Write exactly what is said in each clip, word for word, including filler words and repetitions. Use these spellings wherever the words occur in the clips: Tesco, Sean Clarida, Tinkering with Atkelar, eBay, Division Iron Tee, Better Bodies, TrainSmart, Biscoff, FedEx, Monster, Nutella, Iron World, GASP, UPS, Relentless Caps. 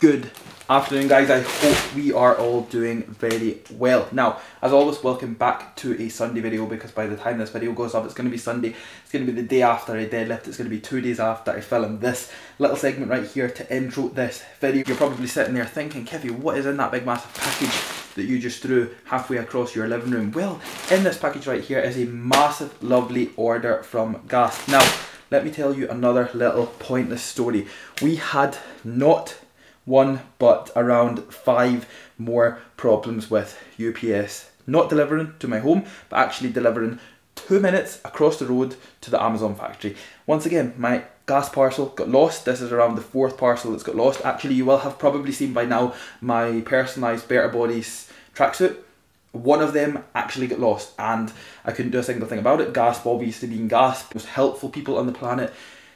Good afternoon, guys. I hope we are all doing very well. Now, as always, welcome back to a Sunday video, because by the time this video goes up, it's going to be Sunday. It's going to be the day after I deadlift. It's going to be two days after I film this little segment right here to intro this video. You're probably sitting there thinking, Kevy, what is in that big massive package that you just threw halfway across your living room? Well, in this package right here is a massive, lovely order from Gasp. Now, let me tell you another little pointless story. We had not one, but around five more problems with U P S not delivering to my home, but actually delivering two minutes across the road to the Amazon factory. Once again, my Gasp parcel got lost. This is around the fourth parcel that's got lost. Actually, you will have probably seen by now my personalised Better Bodies tracksuit. One of them actually got lost and I couldn't do a single thing about it. Gasp, obviously being Gasp, most helpful people on the planet,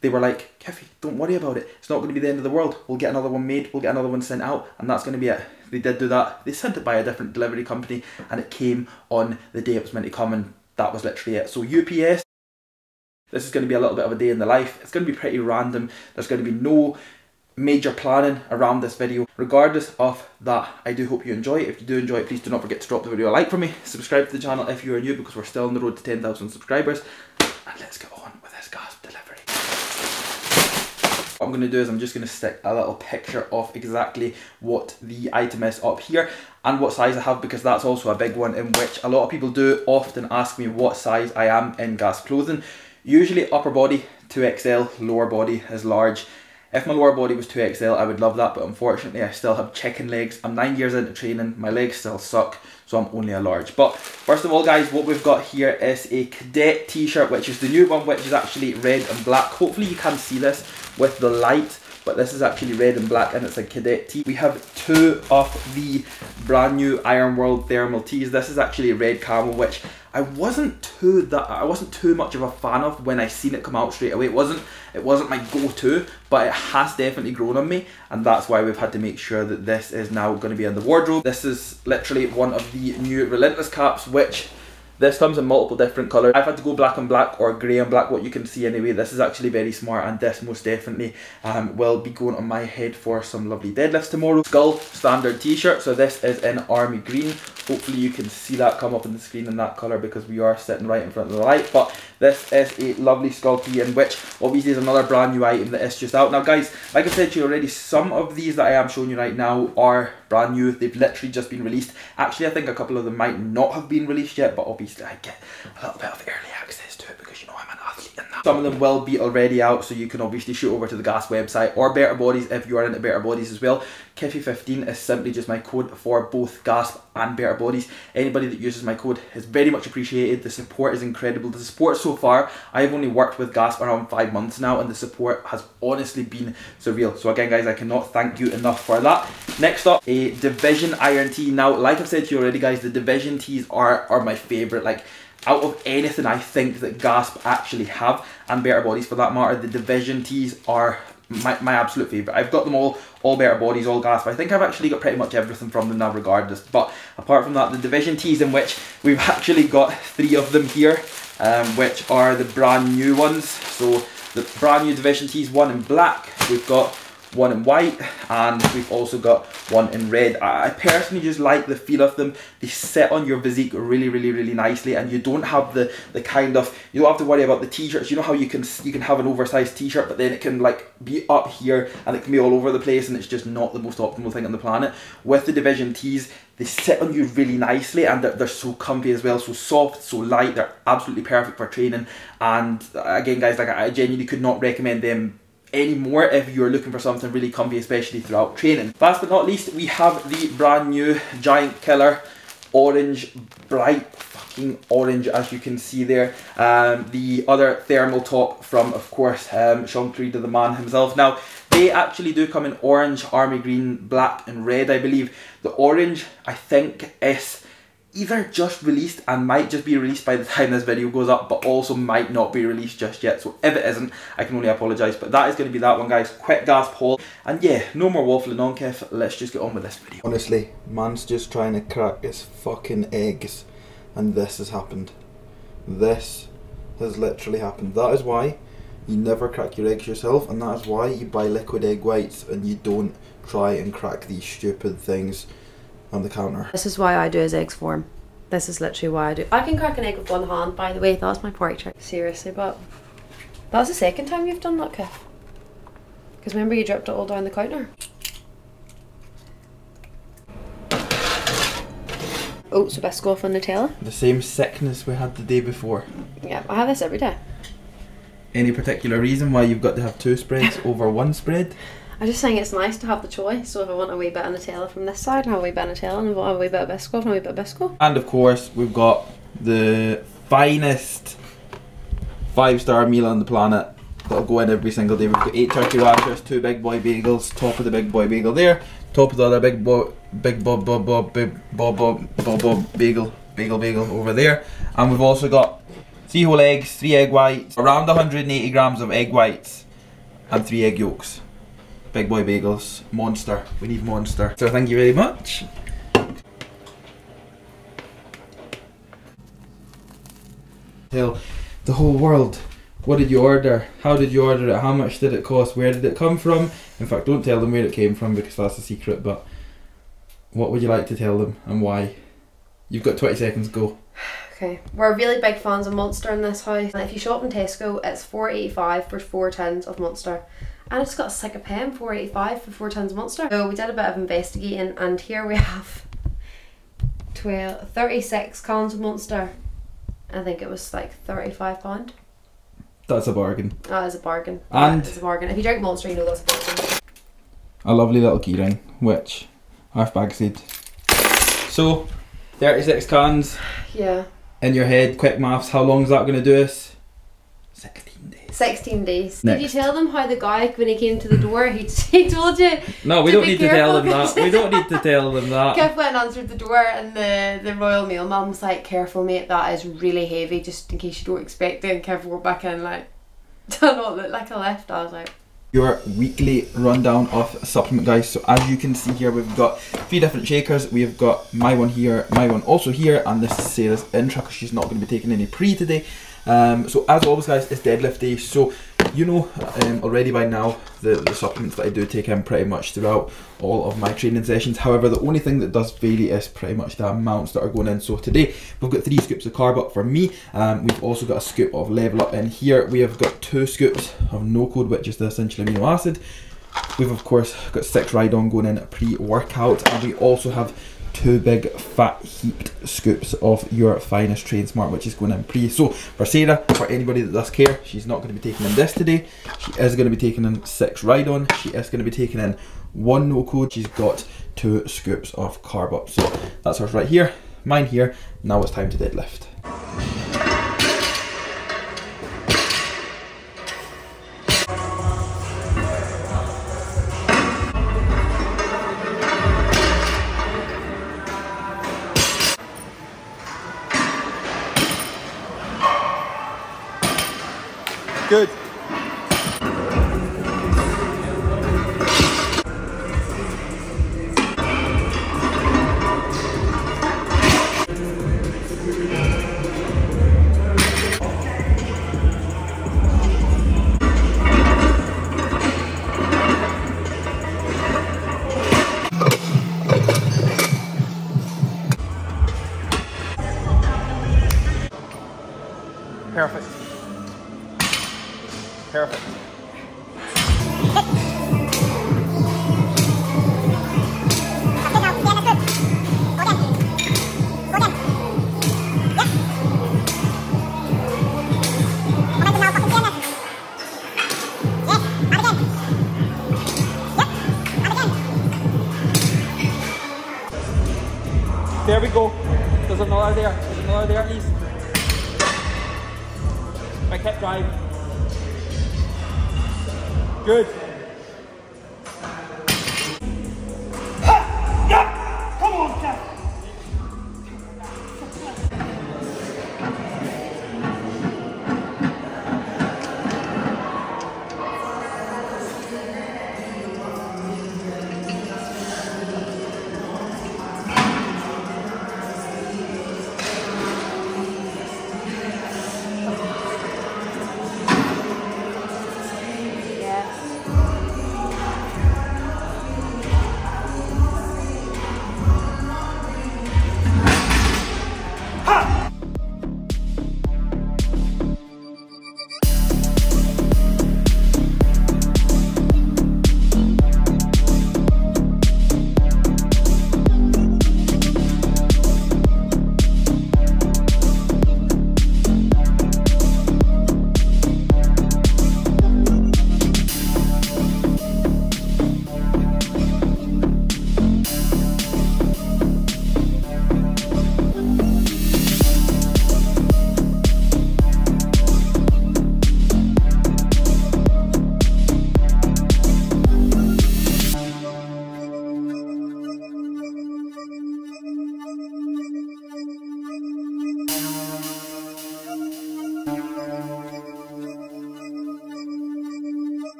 they were like, Keffy, don't worry about it. It's not going to be the end of the world. We'll get another one made. We'll get another one sent out. And that's going to be it. They did do that. They sent it by a different delivery company. And it came on the day it was meant to come. And that was literally it. So U P S, this is going to be a little bit of a day in the life. It's going to be pretty random. There's going to be no major planning around this video. Regardless of that, I do hope you enjoy it. If you do enjoy it, please do not forget to drop the video a like for me. Subscribe to the channel if you are new, because we're still on the road to ten thousand subscribers. And let's get on with this Gasp delivery. What I'm going to do is I'm just going to stick a little picture of exactly what the item is up here and what size I have, because that's also a big one in which a lot of people do often ask me what size I am in Gasp clothing. Usually upper body two X L, lower body is large. If my lower body was two X L, I would love that, but unfortunately I still have chicken legs. I'm nine years into training, my legs still suck, so I'm only a large. But first of all, guys, what we've got here is a cadet t-shirt, which is the new one, which is actually red and black. Hopefully you can see this with the light, but this is actually red and black and it's a cadet tee. We have two of the brand new Iron World thermal tees. This is actually a red camel, which I wasn't too that I wasn't too much of a fan of when I seen it come out straight away. It wasn't it wasn't my go-to, but it has definitely grown on me, and that's why we've had to make sure that this is now going to be in the wardrobe. This is literally one of the new Relentless Caps, which this comes in multiple different colours. I've had to go black and black or grey and black, what you can see anyway. This is actually very smart, and this most definitely um, will be going on my head for some lovely deadlifts tomorrow. Skull standard t-shirt, so this is in army green. Hopefully you can see that come up on the screen in that colour, because we are sitting right in front of the light. But this is a lovely skull tee, in which obviously is another brand new item that is just out. Now guys, like I've said to you already, some of these that I am showing you right now are brand new. They've literally just been released. Actually, I think a couple of them might not have been released yet, but obviously I get a little bit of early access to it, because you know I'm an athlete in that. Some of them will be already out, so you can obviously shoot over to the Gasp website or Better Bodies if you are into Better Bodies as well. Keffy fifteen is simply just my code for both Gasp and Better Bodies. Anybody that uses my code is very much appreciated. The support is incredible. The support so far, I've only worked with Gasp around five months now, and the support has honestly been surreal. So again, guys, I cannot thank you enough for that. Next up, a Division Iron Tee. Now, like I've said to you already, guys, the Division Tees are, are my favourite. Like, out of anything I think that Gasp actually have, and Better Bodies for that matter, the Division Tees are my, my absolute favourite. I've got them all, all Better Bodies, all Gasp. I think I've actually got pretty much everything from them now regardless. But apart from that, the Division Tees, in which we've actually got three of them here, um, which are the brand new ones. So the brand new Division Tees, one in black, we've got one in white, and we've also got one in red. I personally just like the feel of them. They sit on your physique really, really, really nicely, and you don't have the the kind of, you don't have to worry about the t-shirts. You know how you can you can have an oversized t-shirt, but then it can like be up here and it can be all over the place, and it's just not the most optimal thing on the planet. With the Division Tees, they sit on you really nicely, and they're, they're so comfy as well, so soft, so light. They're absolutely perfect for training. And again, guys, like I genuinely could not recommend them anymore if you're looking for something really comfy, especially throughout training. Last but not least, we have the brand new Giant Killer orange, bright fucking orange, as you can see there. Um, the other thermal top from, of course, um, Sean Clarida, the man himself. Now, they actually do come in orange, army green, black and red, I believe. The orange, I think, is either just released and might just be released by the time this video goes up, but also might not be released just yet. So if it isn't, I can only apologise. But that is going to be that one, guys. Quick Gasp haul. And yeah, no more waffling on, Kev. Let's just get on with this video. Honestly, man's just trying to crack his fucking eggs, and this has happened. This has literally happened. That is why You never crack your eggs yourself, and that's why you buy liquid egg whites and you don't try and crack these stupid things on the counter. This is why I do his eggs for him. This is literally why I do. I can crack an egg with one hand, by the way. That's my pork trick. Seriously, but that was the second time you've done that, Kiff. Because remember you dripped it all down the counter. Oats with Biscoff and Nutella. The same sickness we had the day before. Yeah, I have this every day. Any particular reason why you've got to have two spreads over one spread? I just think it's nice to have the choice, so if I want a wee bit of Nutella from this side, I have a wee bit of Nutella, and if I want a wee bit of Biscoff, and a wee bit of Biscoff. And of course, we've got the finest five-star meal on the planet that'll go in every single day. We've got eight turkey rashers, two big boy bagels, top of the big boy bagel there, top of the other big boy, big bob bob bob bob bob bob bob bob bagel, bagel bagel over there, and we've also got three whole eggs, three egg whites, around one hundred and eighty grams of egg whites, and three egg yolks. Big boy bagels, Monster. We need Monster. So thank you very much. Tell the whole world, what did you order? How did you order it? How much did it cost? Where did it come from? In fact, don't tell them where it came from because that's a secret, but what would you like to tell them and why? You've got twenty seconds, go. Okay, we're really big fans of Monster in this house. And if you shop in Tesco, it's four eighty-five for four tins of Monster. And I just got a sick of paying four eighty-five for four tins of Monster. So we did a bit of investigating, and here we have twelve, thirty-six cans of Monster. I think it was like thirty-five pounds. That's a bargain. That is a bargain. And that is a bargain. If you drink Monster, you know that's a bargain. A lovely little key ring, which I've bag seed. So, thirty-six cans. Yeah. In your head, quick maths, how long is that going to do us? sixteen days. sixteen days. Next. Did you tell them how the guy, when he came to the door, he, he told you? No, we don't need to tell them that. We don't need to tell them that. Kev went and answered the door, and the, the Royal Mailman was like, careful mate, that is really heavy, just in case you don't expect it. And Kev walked back in like, don't know, look like I left. I was like. Your weekly rundown of supplement, guys. So as you can see here, we've got three different shakers. We've got my one here, my one also here, and this is Sarah's intra because she's not going to be taking any pre today. Um, so as always, guys, it's deadlift day. So you know um, already by now the, the supplements that I do take in pretty much throughout all of my training sessions. However, the only thing that does vary is pretty much the amounts that are going in. So today we've got three scoops of Carb Up for me. Um, we've also got a scoop of Level Up in here. We have got two scoops of No Code, which is the essential amino acid. We've of course got six Ride-On going in pre-workout, and we also have two big fat heaped scoops of your finest TrainSmart, which is going in pre. So for Sarah, for anybody that does care, she's not going to be taking in this today. She is going to be taking in six Ride-On. She is going to be taking in one No Code. She's got two scoops of Carb Up. So that's hers right here, mine here. Now it's time to deadlift. Good. Perfect. Perfect. There we go. There's another there. There's another there, please. I kept driving. Good. Come on, Dad.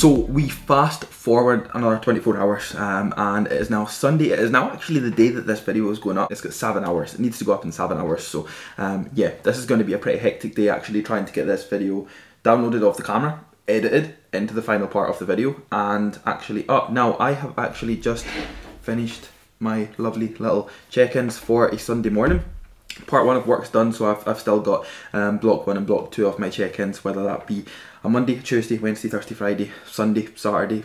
So we fast forward another twenty-four hours, um, and it is now Sunday. It is now actually the day that this video is going up. It's got seven hours. It needs to go up in seven hours. So um, yeah, this is going to be a pretty hectic day actually, trying to get this video downloaded off the camera, edited into the final part of the video, and actually up. Now, I have actually just finished my lovely little check-ins for a Sunday morning. Part one of work's done, so I've, I've still got um, block one and block two of my check-ins, whether that be a Monday, Tuesday, Wednesday, Thursday, Friday, Sunday, Saturday,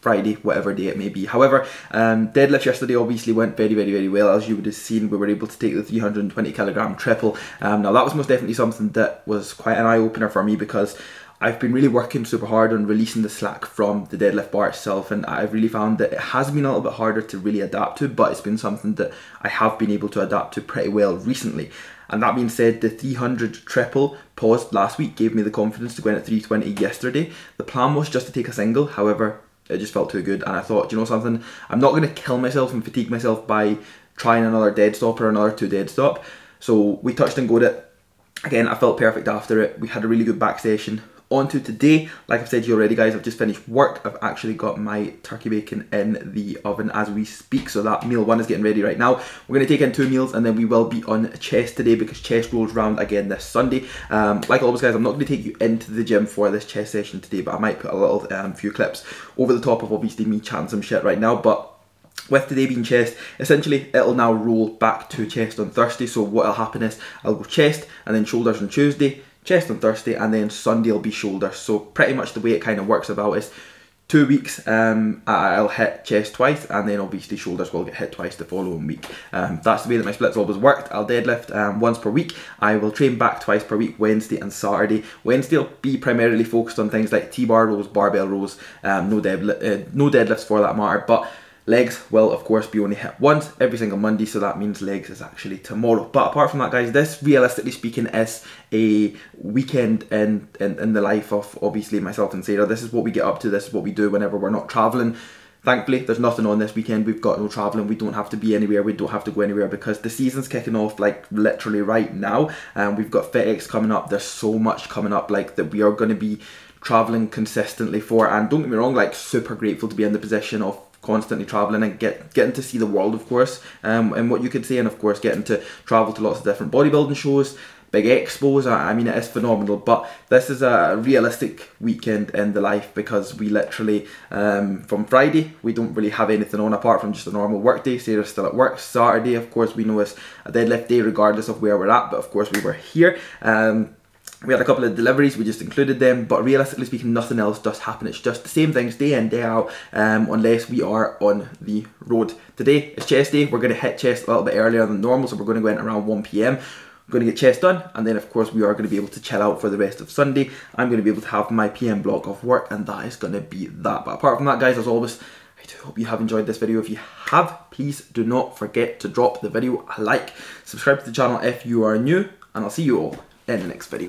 Friday, whatever day it may be. However, um, deadlifts yesterday obviously went very, very, very well. As you would have seen, we were able to take the three hundred twenty kilogram triple. Um, now, that was most definitely something that was quite an eye-opener for me, because I've been really working super hard on releasing the slack from the deadlift bar itself, and I've really found that it has been a little bit harder to really adapt to, but it's been something that I have been able to adapt to pretty well recently. And that being said, the three hundred triple paused last week gave me the confidence to go in at three twenty yesterday. The plan was just to take a single, however, it just felt too good, and I thought, you know something, I'm not going to kill myself and fatigue myself by trying another dead stop or another two dead stop. So we touched and goed it. Again, I felt perfect after it. We had a really good back session. On to today, like I've said to you already guys, I've just finished work. I've actually got my turkey bacon in the oven as we speak, so that meal one is getting ready right now. We're going to take in two meals, and then we will be on chest today, because chest rolls round again this Sunday. Um, like always guys, I'm not going to take you into the gym for this chest session today, but I might put a little um, few clips over the top of obviously me chatting some shit right now. But with today being chest, essentially it'll now roll back to chest on Thursday. So what'll happen is I'll go chest and then shoulders on Tuesday, chest on Thursday, and then Sunday will be shoulders. So pretty much the way it kind of works about is two weeks um, I'll hit chest twice, and then obviously shoulders will get hit twice the following week. Um, that's the way that my splits always worked. I'll deadlift um, once per week. I will train back twice per week, Wednesday and Saturday. Wednesday will be primarily focused on things like T-bar rows, barbell rows, um, no, deadli uh, no deadlifts for that matter, but legs will of course be only hit once every single Monday, so that means legs is actually tomorrow. But apart from that guys, this realistically speaking is a weekend in, in, in the life of obviously myself and Sarah. This is what we get up to, this is what we do whenever we're not travelling. Thankfully, there's nothing on this weekend. We've got no travelling. We don't have to be anywhere. We don't have to go anywhere, because the season's kicking off like literally right now. And um, we've got FedEx coming up. There's so much coming up like that we are going to be travelling consistently for. And don't get me wrong, like super grateful to be in the position of constantly traveling and get getting to see the world, of course, um, and what you could say, and of course getting to travel to lots of different bodybuilding shows, big expos. I, I mean, it is phenomenal. But this is a realistic weekend in the life, because we literally um, from Friday we don't really have anything on apart from just a normal work day. Sarah's still at work. Saturday, of course, we know it's a deadlift day regardless of where we're at, but of course we were here. Um, We had a couple of deliveries, we just included them, but realistically speaking, nothing else does happen. It's just the same things day in, day out, um, unless we are on the road. Today is chest day. We're going to hit chest a little bit earlier than normal, so we're going to go in around one p m Going to get chest done, and then of course we are going to be able to chill out for the rest of Sunday. I'm going to be able to have my p m block of work, and that is going to be that. But apart from that guys, as always, I do hope you have enjoyed this video. If you have, please do not forget to drop the video a like, subscribe to the channel if you are new, and I'll see you all in the next video.